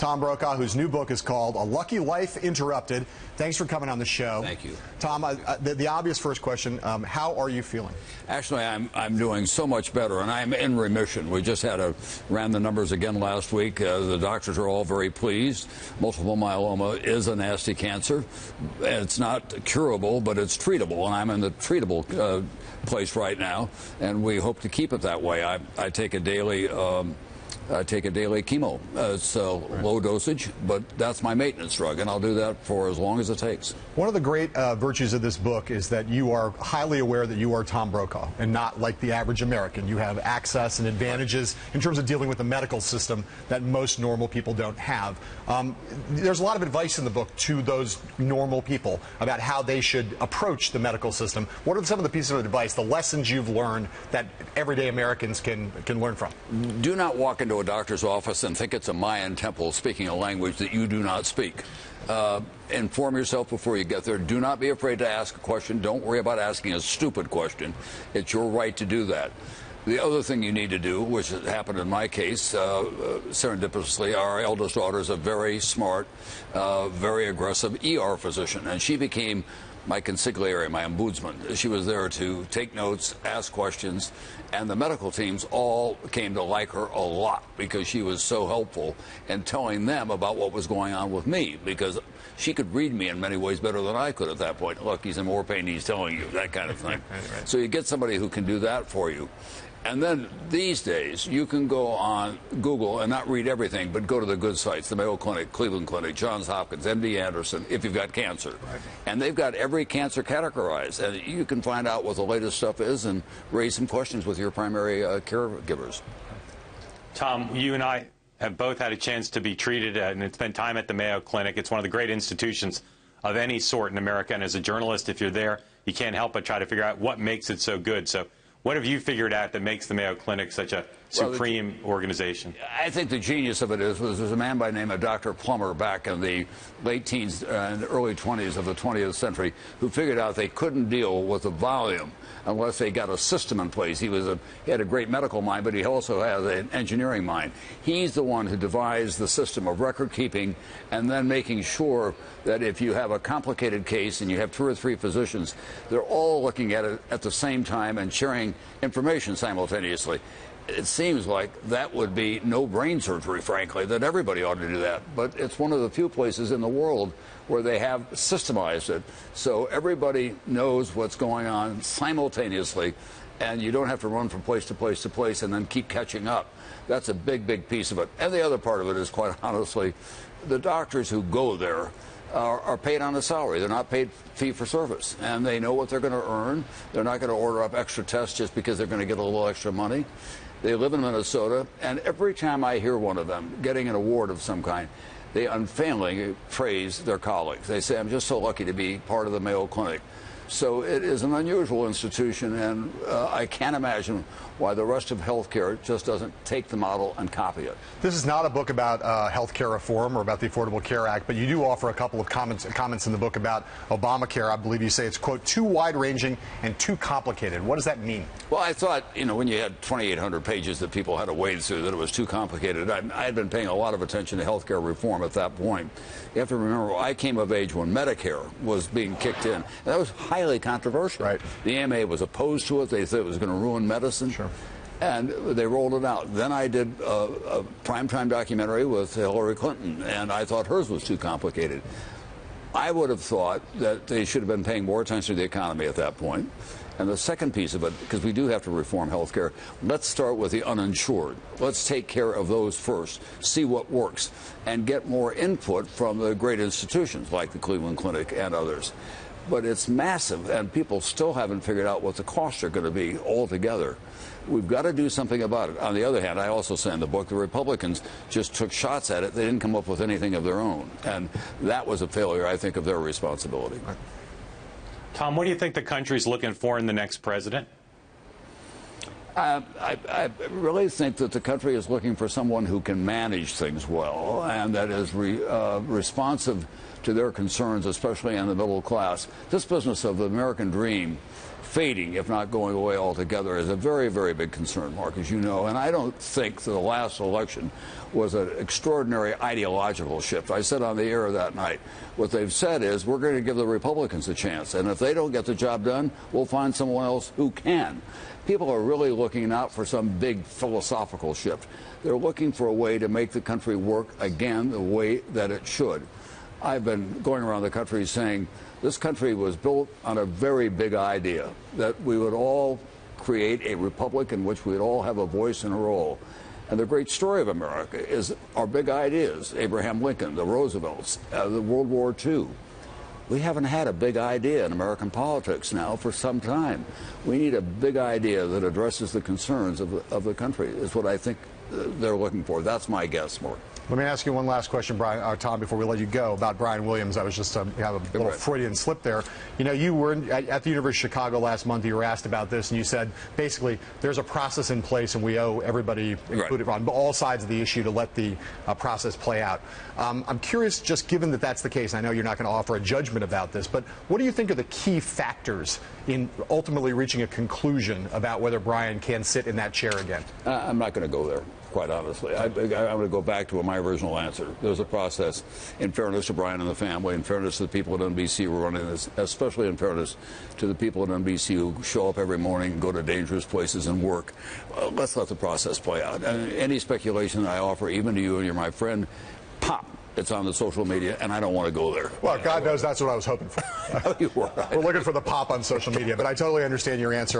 Tom Brokaw, whose new book is called A Lucky Life Interrupted. Thanks for coming on the show. Thank you. Tom, the obvious first question, how are you feeling? Actually, I'm doing so much better, and I'm in remission. We just ran the numbers again last week. The doctors are all very pleased. Multiple myeloma is a nasty cancer. It's not curable, but it's treatable, and I'm in the treatable place right now, and we hope to keep it that way. I take a daily chemo. It's low dosage, but that's my maintenance drug, and I'll do that for as long as it takes. One of the great virtues of this book is that you are highly aware that you are Tom Brokaw and not like the average American. You have access and advantages in terms of dealing with the medical system that most normal people don't have. There's a lot of advice in the book to those normal people about how they should approach the medical system. What are some of the pieces of advice, the lessons you've learned that everyday Americans can learn from? Do not walk into a doctor's office and think it's a Mayan temple speaking a language that you do not speak. Inform yourself before you get there. Do not be afraid to ask a question. Don't worry about asking a stupid question. It's your right to do that. The other thing you need to do, which happened in my case, serendipitously, our eldest daughter is a very smart, very aggressive ER physician, and she became my consigliere, my ombudsman. She was there to take notes, ask questions, and the medical teams all came to like her a lot because she was so helpful in telling them about what was going on with me, because she could read me in many ways better than I could at that point. Look, he's in more pain than he's telling you, that kind of thing. Right. So you get somebody who can do that for you. And then these days, you can go on Google and not read everything, but go to the good sites, the Mayo Clinic, Cleveland Clinic, Johns Hopkins, MD Anderson, if you've got cancer. Right. And they've got every cancer categorized. And you can find out what the latest stuff is and raise some questions with your primary caregivers. Tom, you and I have both had a chance to be treated and spend time at the Mayo Clinic. It's one of the great institutions of any sort in America. And as a journalist, if you're there, you can't help but try to figure out what makes it so good. So what have you figured out that makes the Mayo Clinic such a supreme organization? I think the genius of it was there's a man by the name of Dr. Plummer back in the late teens and early 20s of the 20th century who figured out they couldn't deal with the volume unless they got a system in place. He had a great medical mind, but he also has an engineering mind. He's the one who devised the system of record keeping and then making sure that if you have a complicated case and you have two or three physicians, they're all looking at it at the same time and sharing information simultaneously. It seems like that would be no brain surgery, frankly, that everybody ought to do that. But it's one of the few places in the world where they have systemized it. So everybody knows what's going on simultaneously, and you don't have to run from place to place to place and then keep catching up. That's a big, big piece of it. And the other part of it is, quite honestly, the doctors who go there are paid on a salary. They're not paid fee for service, and they know what they're going to earn. They're not going to order up extra tests just because they're going to get a little extra money. They live in Minnesota, and every time I hear one of them getting an award of some kind, they unfailingly praise their colleagues. They say, I'm just so lucky to be part of the Mayo Clinic. So it is an unusual institution, and I can't imagine why the rest of healthcare just doesn't take the model and copy it. This is not a book about healthcare reform or about the Affordable Care Act, but you do offer a couple of comments in the book about Obamacare. I believe you say it's, quote, too wide-ranging and too complicated. What does that mean? Well, I thought, you know, when you had 2,800 pages that people had to wade through, that it was too complicated. I had been paying a lot of attention to healthcare reform at that point. You have to remember, I came of age when Medicare was being kicked in, and that was highly controversial. Right. The AMA was opposed to it. They said it was going to ruin medicine. Sure. And they rolled it out. Then I did a primetime documentary with Hillary Clinton, and I thought hers was too complicated. I would have thought that they should have been paying more attention to the economy at that point. And the second piece of it, because we do have to reform health care, let's start with the uninsured. Let's take care of those first, see what works, and get more input from the great institutions like the Cleveland Clinic and others. But it's massive, and people still haven't figured out what the costs are going to be altogether. We've got to do something about it. On the other hand, I also say in the book, the Republicans just took shots at it. They didn't come up with anything of their own. And that was a failure, I think, of their responsibility. Tom, what do you think the country's looking for in the next president? I really think that the country is looking for someone who can manage things well and that is responsive to their concerns, especially in the middle class. This business of the American dream fading, if not going away altogether, is a very, very big concern, Mark, as you know. And I don't think that the last election was an extraordinary ideological shift. I said on the air that night, what they've said is we're going to give the Republicans a chance. And if they don't get the job done, we'll find someone else who can. People are really looking out for some big philosophical shift. They're looking for a way to make the country work again the way that it should. I've been going around the country saying this country was built on a very big idea, that we would all create a republic in which we'd all have a voice and a role. And the great story of America is our big ideas, Abraham Lincoln, the Roosevelts, the World War II. We haven't had a big idea in American politics now for some time. We need a big idea that addresses the concerns of the country is what I think they're looking for. That's my guess, Mark. Let me ask you one last question, Brian, Tom, before we let you go, about Brian Williams. I was just have a little Freudian slip there. You know, you were at the University of Chicago last month. You were asked about this, and you said, basically, there's a process in place, and we owe everybody, included on all sides of the issue, to let the process play out. I'm curious, just given that that's the case, and I know you're not going to offer a judgment about this, but what do you think are the key factors in ultimately reaching a conclusion about whether Brian can sit in that chair again? I'm not going to go there. Quite honestly, I'm going to go back to my original answer. There's a process. In fairness to Brian and the family, in fairness to the people at NBC who are running this, especially in fairness to the people at NBC who show up every morning, go to dangerous places and work, let's let the process play out. And any speculation that I offer, even to you and you're my friend, pop. It's on the social media, and I don't want to go there. Well, God knows that's what I was hoping for. You were right. We're looking for the pop on social media, but I totally understand your answer.